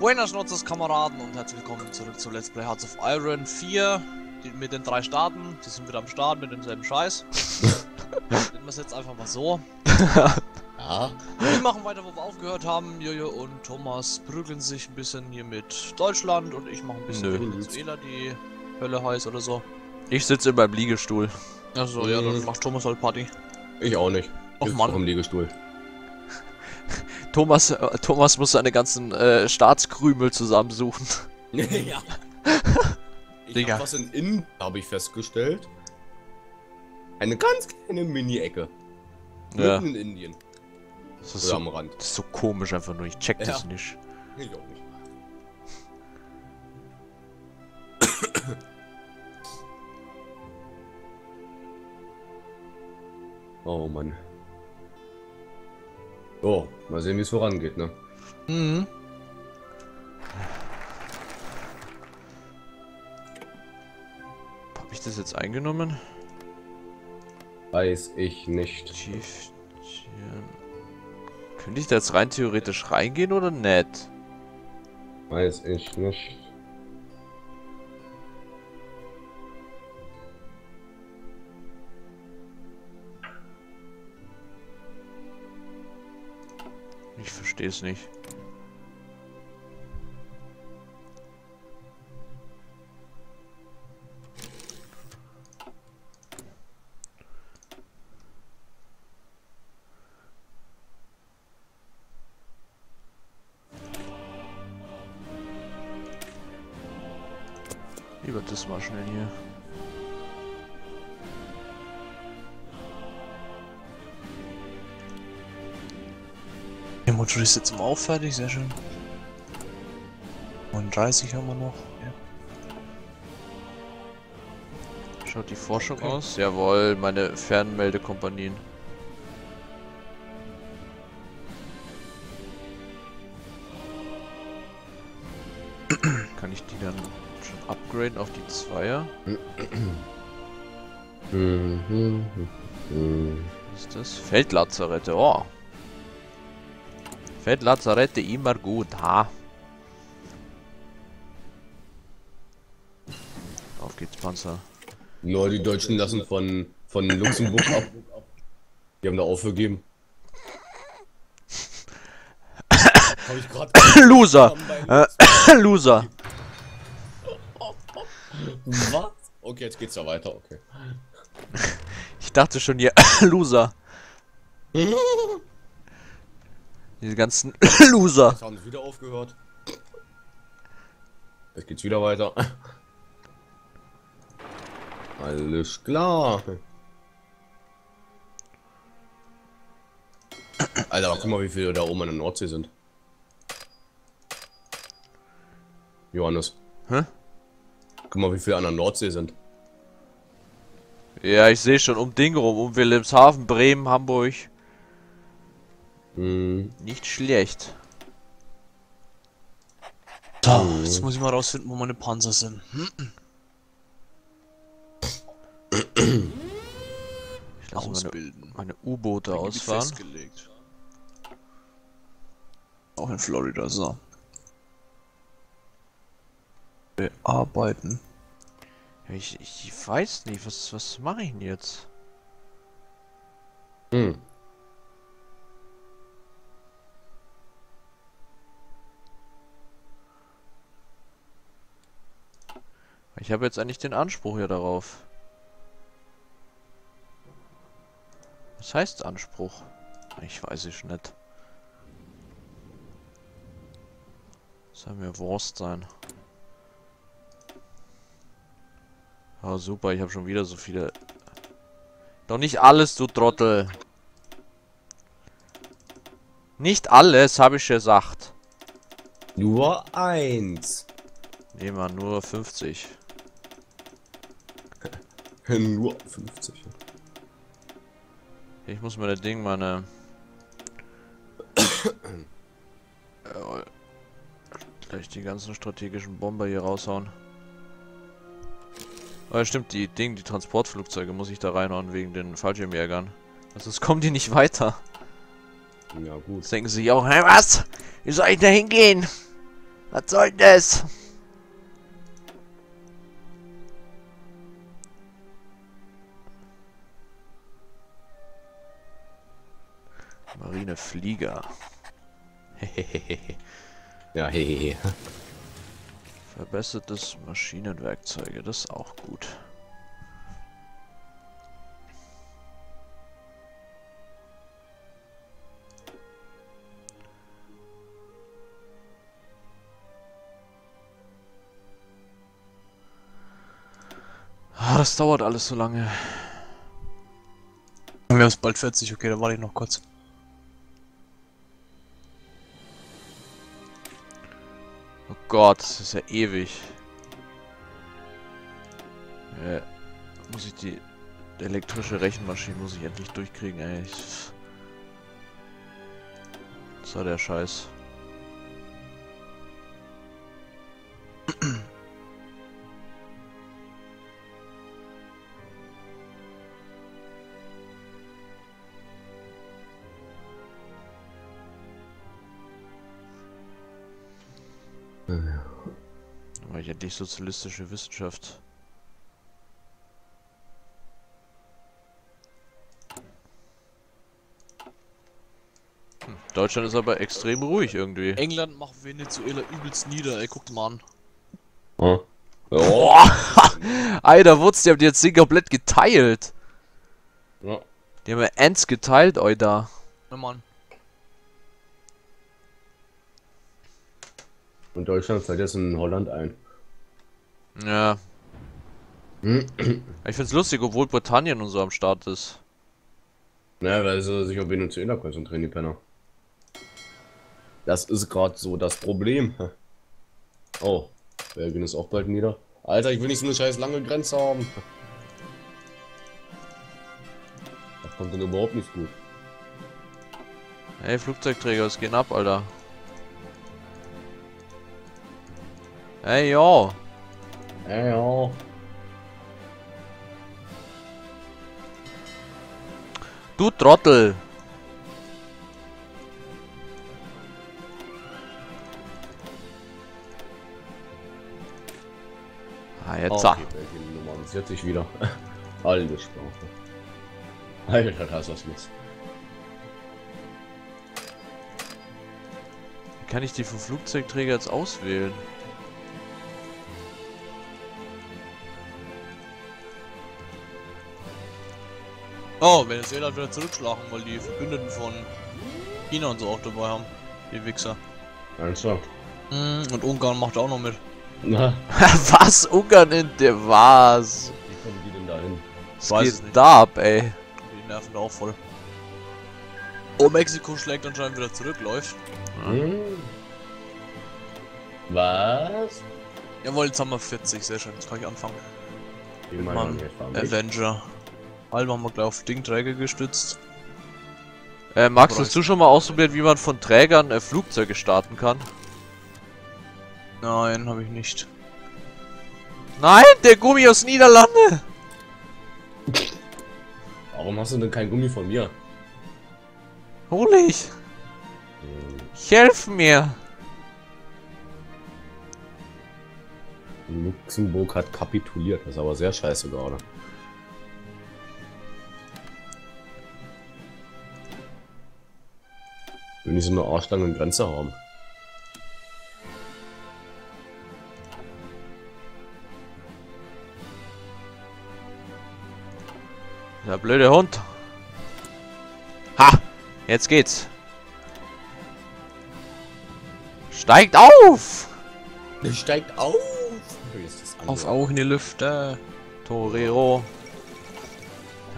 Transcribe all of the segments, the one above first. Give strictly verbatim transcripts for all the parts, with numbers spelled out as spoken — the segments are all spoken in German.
Buenas noches, Kameraden, und herzlich willkommen zurück zu Let's Play Hearts of Iron vier die, mit den drei Staaten. Die sind wieder am Start mit demselben Scheiß. Nehmen wir es jetzt einfach mal so. Ja. Wir machen weiter, wo wir aufgehört haben. Jojo und Thomas prügeln sich ein bisschen hier mit Deutschland und ich mache ein bisschen Nö. Venezuela, die Hölle heiß oder so. Ich sitze in meinem Liegestuhl. Achso, mhm. Ja, dann macht Thomas halt Party. Ich auch nicht. Och, Mann. Auch im Liegestuhl. Thomas, äh, Thomas muss seine ganzen äh, Staatskrümel zusammensuchen. Ja. Ich hab was in Innen, habe ich festgestellt. Eine ganz kleine Mini-Ecke. Mitten ja. in Indien. Das ist, so, am Rand. Das ist so komisch einfach nur, ich check ja. das nicht. Ich auch nicht. Oh Mann. Oh, mal sehen, wie es vorangeht, ne? Mhm. Hab ich das jetzt eingenommen? Weiß ich nicht. Schiefchen. Könnte ich da jetzt rein theoretisch reingehen oder nicht? Weiß ich nicht. Ich verstehe es nicht. Über das mal schnell hier. Motor ist jetzt mal auch fertig, sehr schön. neununddreißig haben wir noch. Ja. Schaut die Forschung okay. aus? Jawohl, meine Fernmeldekompanien. Kann ich die dann schon upgraden auf die Zweier? Was ist das? Feldlazarette, oh! Lazarette immer gut, ha. Auf geht's, Panzer. Nur die Deutschen lassen von, von Luxemburg ab. Die haben da aufgegeben. Hab ich grad Loser! Loser! Was? Okay, jetzt geht's ja weiter, okay. Ich dachte schon, ihr Loser. Diese ganzen Loser. Jetzt haben sie wieder aufgehört. Jetzt geht's wieder weiter. Alles klar. Alter, guck mal, wie viele da oben an der Nordsee sind. Johannes. Hä? Guck mal, wie viele an der Nordsee sind. Ja, ich sehe schon um Ding rum. Um Wilhelmshaven, Bremen, Hamburg. Nicht schlecht. Da, jetzt muss ich mal rausfinden, wo meine Panzer sind. Ich lasse Ausbilden. meine, meine U-Boote ausfahren. Festgelegt. Auch in Florida, so. Bearbeiten. Ich, ich weiß nicht, was, was mache ich denn jetzt? Hm. Ich habe jetzt eigentlich den Anspruch hier darauf. Was heißt Anspruch? Ich weiß es nicht. Soll mir Wurst sein. Oh super, ich habe schon wieder so viele... Doch nicht alles, du Trottel! Nicht alles, habe ich gesagt. Nur eins. Nee, man, nur fünfzig. Nur fünfzig. Ich muss mir das Ding, meine. Jawohl. Gleich die ganzen strategischen Bomber hier raushauen. Oh ja, stimmt, die Ding, die Transportflugzeuge muss ich da reinhauen wegen den Fallschirmjägern. Sonst kommen die nicht weiter. Ja, gut. Jetzt denken sie sich auch, hey, was? Wie soll ich da hingehen? Was soll denn das? Marineflieger. Hehehehe. Ja, hehehe. Verbessertes Maschinenwerkzeuge, das ist auch gut. Ah, das dauert alles so lange. Wir haben es bald vierzig, okay, da warte ich noch kurz. Gott, das ist ja ewig. Äh, muss ich die, die elektrische Rechenmaschine muss ich endlich durchkriegen, ey. Das war der Scheiß. Endlich sozialistische Wissenschaft. Hm. Deutschland ist aber extrem ruhig irgendwie. England macht Venezuela übelst nieder, ey, guckt mal an. Hm. Ja. Boah! Alter, Wurz, die haben die jetzt den komplett geteilt. Ja. Die haben ja Ends geteilt, Alter. Na Mann. Und Deutschland fällt jetzt in Holland ein. Ja. Ich find's lustig, obwohl Britannien und so am Start ist. Naja, weil sie sich auf Venezuela konzentrieren, die Penner. Das ist gerade so das Problem. Oh, Belgien ist auch bald nieder. Alter, ich will nicht so eine scheiß lange Grenze haben. Das kommt denn überhaupt nicht gut. Hey, Flugzeugträger, es gehen ab, Alter. Hey, yo. Hey, yo. Du Trottel. Ah, jetzt ah. Okay, vierzig wieder. Alte Sprache. Alter, das ist was. Wie kann ich die vom Flugzeugträger jetzt auswählen? Oh, Venezuela wieder zurückschlagen, weil die Verbündeten von China und so auch dabei haben. Die Wichser. Also. Und Ungarn macht auch noch mit. Na? Was? Ungarn in der was? Wie kommen die denn da hin? Was geht nicht da ab, ey? Die nerven da auch voll. Oh, Mexiko schlägt anscheinend wieder zurück, läuft. Hm. Was? Jawohl, jetzt haben wir vierzig, sehr schön, jetzt kann ich anfangen. Ich meine, Avenger. Allem haben wir gleich auf Dingträger gestützt. Äh, Max, hast du schon mal ausprobiert, wie man von Trägern äh, Flugzeuge starten kann? Nein, habe ich nicht. Nein, der Gummi aus Niederlande! Warum hast du denn kein Gummi von mir? Hol ich! Ich helf mir! Luxemburg hat kapituliert, das ist aber sehr scheiße gerade. Wenn die so eine arschlange Grenze haben. Der blöde Hund. Ha! Jetzt geht's. Steigt auf! Der steigt auf! Auf auch in die Lüfte. Torero.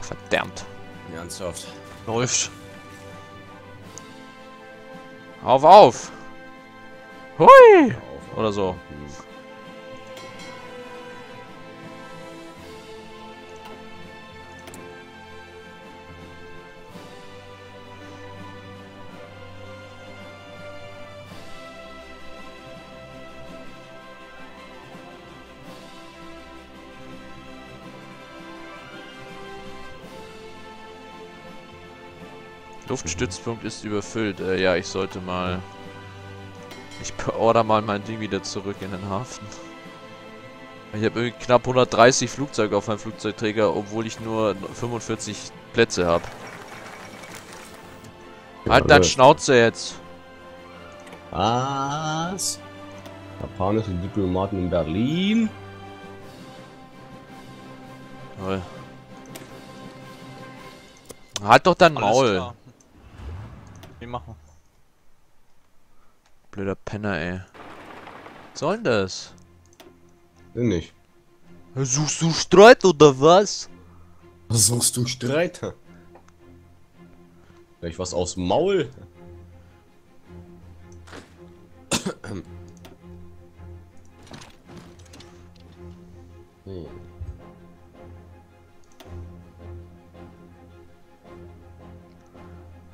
Verdammt. Ernsthaft. Läuft. Auf, auf! Hui! Oder so. Luftstützpunkt ist überfüllt. Äh, ja, ich sollte mal Ich beordere mal mein Ding wieder zurück in den Hafen. Ich habe knapp hundertdreißig Flugzeuge auf meinem Flugzeugträger, obwohl ich nur fünfundvierzig Plätze habe. Ja, halt deine Schnauze jetzt! Was? Japanische Diplomaten in Berlin? Toll. Halt doch dein Maul! Wir machen. Blöder Penner, ey. Was soll denn das? Bin nicht. Suchst du Streit oder was? Was suchst du Streit? Vielleicht was aus dem Maul? Hm.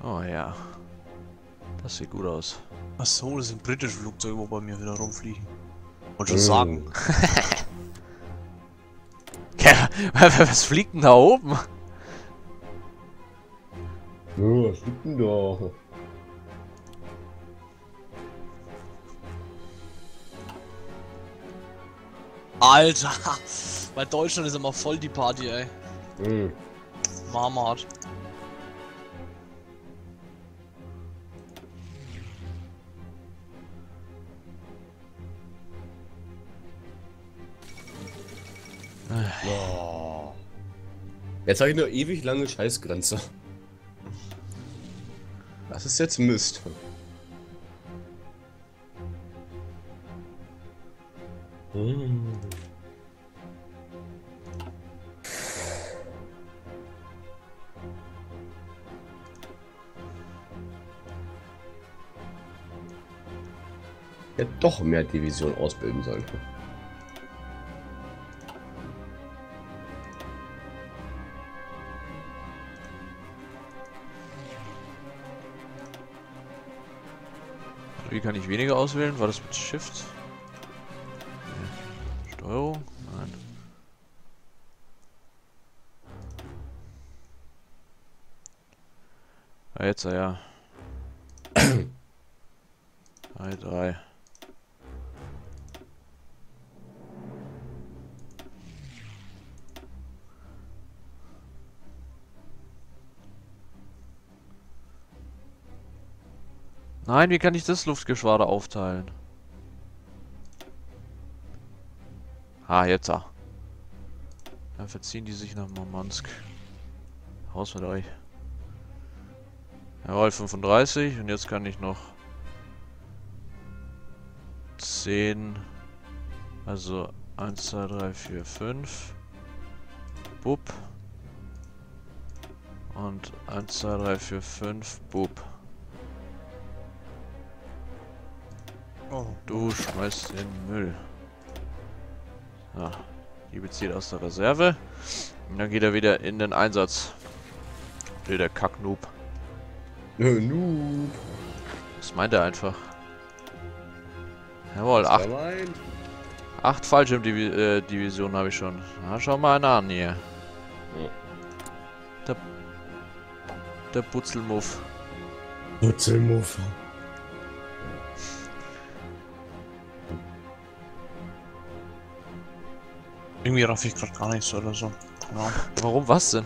Oh ja. Das sieht gut aus. Ach so, das sind britische Flugzeuge, wo bei mir wieder rumfliegen. Wollte schon mm. sagen. Was fliegt denn da oben? Ja, was fliegt denn da? Alter! Bei Deutschland ist immer voll die Party, ey. Mm. Marmart. Oh. Jetzt habe ich nur ewig lange Scheißgrenze. Das ist jetzt Mist. Hm. Hätte doch mehr Division ausbilden sollen. Wie kann ich weniger auswählen? War das mit Shift? Nee. Steuerung? Nein. Ah, jetzt, ja. drei, drei. Nein, wie kann ich das Luftgeschwader aufteilen? Ah, jetzt ah. Dann verziehen die sich nach Murmansk. Raus mit euch. Jawohl, fünfunddreißig. Und jetzt kann ich noch zehn. Also eins, zwei, drei, vier, fünf. Bub. Und eins, zwei, drei, vier, fünf. Bub. Oh. Du schmeißt in den Müll. Ja, die bezieht aus der Reserve. Und dann geht er wieder in den Einsatz. Der, der Kack-Noob. Noob. Das meint er einfach. Jawohl, acht. Acht Fallschirmdivisionen habe ich schon. Na, schau mal einer an hier. Ja. Der, der Butzelmuff. Butzelmuff. Irgendwie raff ich gerade gar nichts oder so. Ja. Warum, was denn?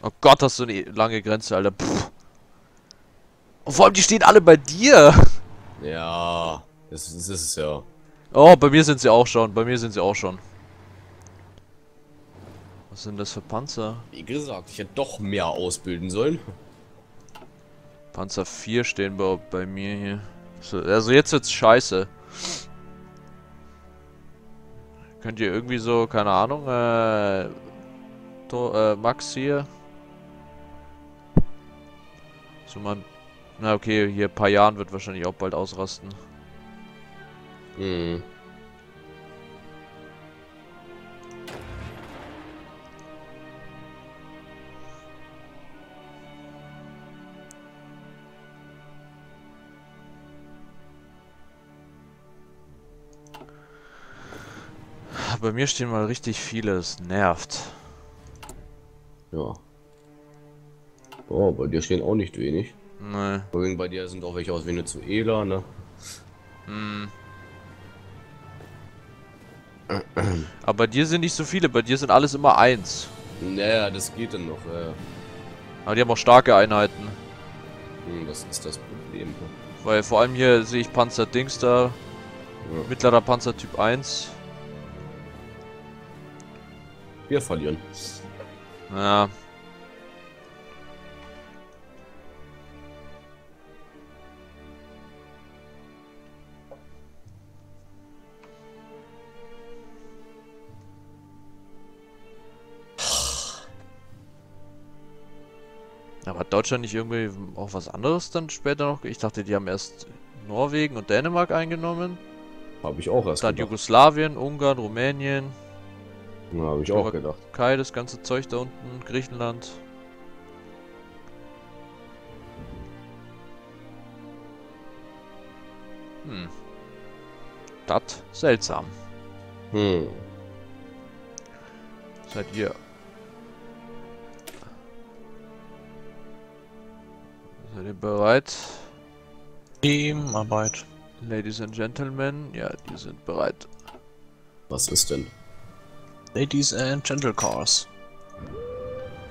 Oh Gott, hast du eine lange Grenze, Alter. Pff. Und vor allem, die stehen alle bei dir. Ja, das ist es ja. Oh, bei mir sind sie auch schon. Bei mir sind sie auch schon. Was sind das für Panzer? Wie gesagt, ich hätte doch mehr ausbilden sollen. Panzer vier stehen bei, bei mir hier. Also jetzt wird's scheiße. Könnt ihr irgendwie so, keine Ahnung, äh, to, äh Max hier. So man, na okay, hier ein paar Jahren wird wahrscheinlich auch bald ausrasten. Mhm. Bei mir stehen mal richtig viele, es nervt. Ja. Oh, bei dir stehen auch nicht wenig. Nee. Übrigens bei dir sind auch welche aus Venezuela, ne? Hm. Aber bei dir sind nicht so viele, bei dir sind alles immer eins. Naja, das geht dann noch, ja. Aber die haben auch starke Einheiten. Hm, das ist das Problem. Weil vor allem hier sehe ich Panzer Dings da. Ja. Mittlerer Panzer Typ eins. Wir verlieren. Ja. Aber hat Deutschland nicht irgendwie auch was anderes dann später noch? Ich dachte, die haben erst Norwegen und Dänemark eingenommen. Habe ich auch erst gedacht. Dann Jugoslawien, Ungarn, Rumänien. Ja, habe ich auch gedacht. Kai, das ganze Zeug da unten, Griechenland. Hm. Das seltsam. Hm. Seid ihr... Seid ihr bereit? Teamarbeit. Ladies and Gentlemen, ja, die sind bereit. Was ist denn? Ladies and Gentle Cars.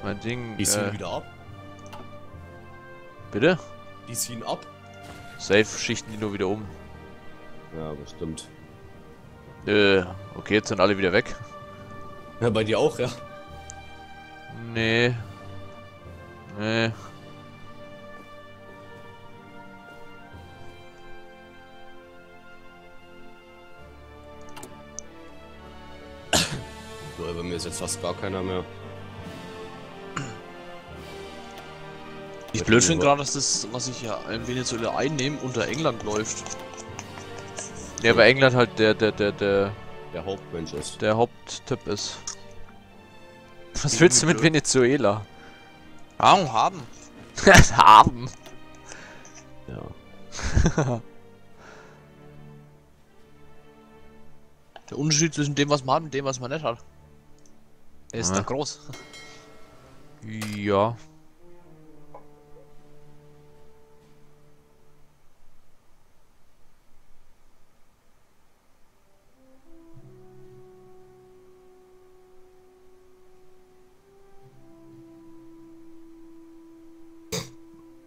Mein Ding. Die ziehen äh, wieder ab. Bitte? Die ziehen ab. Safe schichten die nur wieder um. Ja, bestimmt. Äh, okay, jetzt sind alle wieder weg. Ja, bei dir auch, ja? Nee. Nee. Bei mir ist jetzt fast gar keiner mehr. Ich blöd finde gerade, dass das, was ich ja in Venezuela einnehme, unter England läuft. Ja, weil England halt der der der der der Hauptmensch ist. Der Haupttipp ist. Was willst du mit Venezuela? Ahnung haben. Haben. Ja. Der Unterschied zwischen dem, was man hat und dem, was man nicht hat. Er ist doch groß. Ja.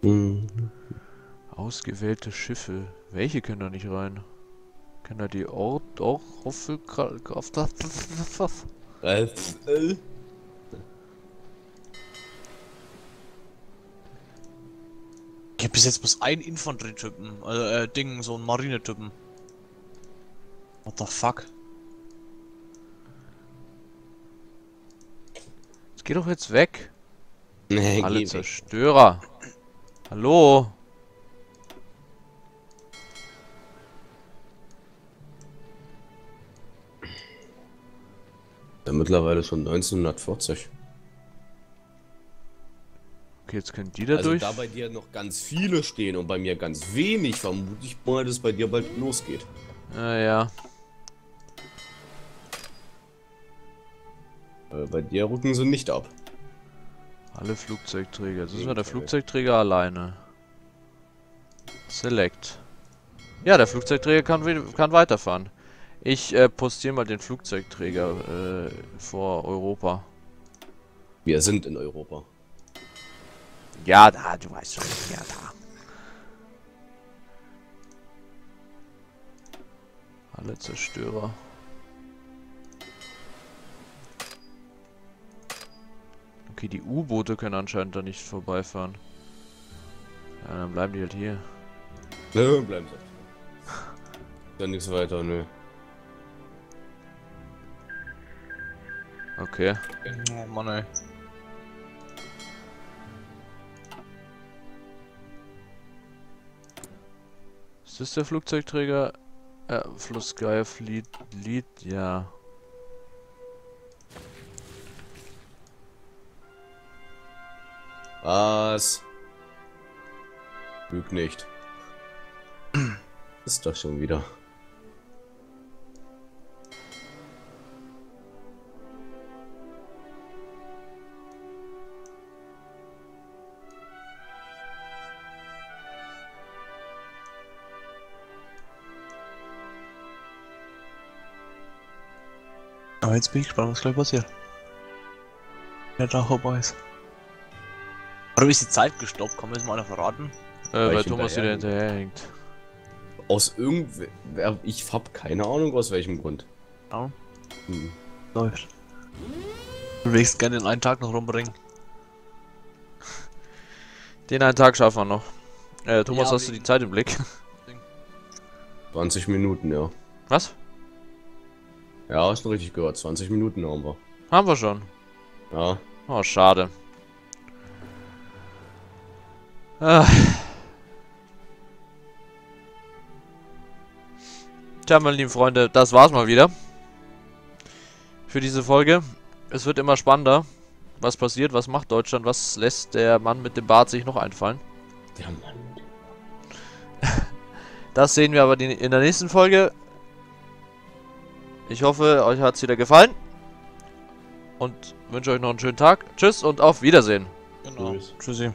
Mhm. Ausgewählte Schiffe. Welche können da nicht rein? Können da die Ort auch hoffe ich hab bis jetzt bloß einen Infanterietypen, also äh, Ding, so einen Marinetypen. What the fuck? Es geht doch jetzt weg. Nee, alle Zerstörer. Weg. Hallo? Ja, mittlerweile schon neunzehnhundertvierzig. Okay, jetzt können die da also durch. Da bei dir noch ganz viele stehen und bei mir ganz wenig, vermute ich mal, dass bei dir bald losgeht. Ah, ja. Weil bei dir rücken sie nicht ab. Alle Flugzeugträger. Jetzt ist mal der Flugzeugträger alleine. Select. Ja, der Flugzeugträger kann, kann weiterfahren. Ich äh, postiere mal den Flugzeugträger äh, vor Europa. Wir sind in Europa. Ja, da, du weißt schon. Ja, da. Alle Zerstörer. Okay, die U-Boote können anscheinend da nicht vorbeifahren. Ja, dann bleiben die halt hier. Nö, bleiben sie. Dann nichts weiter, nö. Okay. Oh Mann, ey. Ist das der Flugzeugträger? Äh, Flussgeier flieht, Lied, ja. Was? Lüg nicht. Ist doch schon wieder. Aber jetzt bin ich gespannt, was gleich passiert. Ja, da vorbei ist. Warum ist die Zeit gestoppt? Kann man das mal einer verraten? Äh, weil, weil Thomas wieder hinterherhängt. Aus irgendwelchen... Ich hab keine Ahnung, aus welchem Grund. Ja. Hm. Läuft. Du willst gerne den einen Tag noch rumbringen. Den einen Tag schaffen wir noch. Äh, Thomas, ja, hast du die Zeit im Blick? zwanzig Minuten, ja. Was? Ja, hast du richtig gehört. zwanzig Minuten haben wir. Haben wir schon. Ja. Oh, schade. Ah. Tja, meine lieben Freunde, das war's mal wieder. Für diese Folge. Es wird immer spannender. Was passiert? Was macht Deutschland? Was lässt der Mann mit dem Bart sich noch einfallen? Der Mann mit dem Bart. Das sehen wir aber in der nächsten Folge. Ich hoffe, euch hat es wieder gefallen. Und wünsche euch noch einen schönen Tag. Tschüss und auf Wiedersehen. Genau. Tschüssi.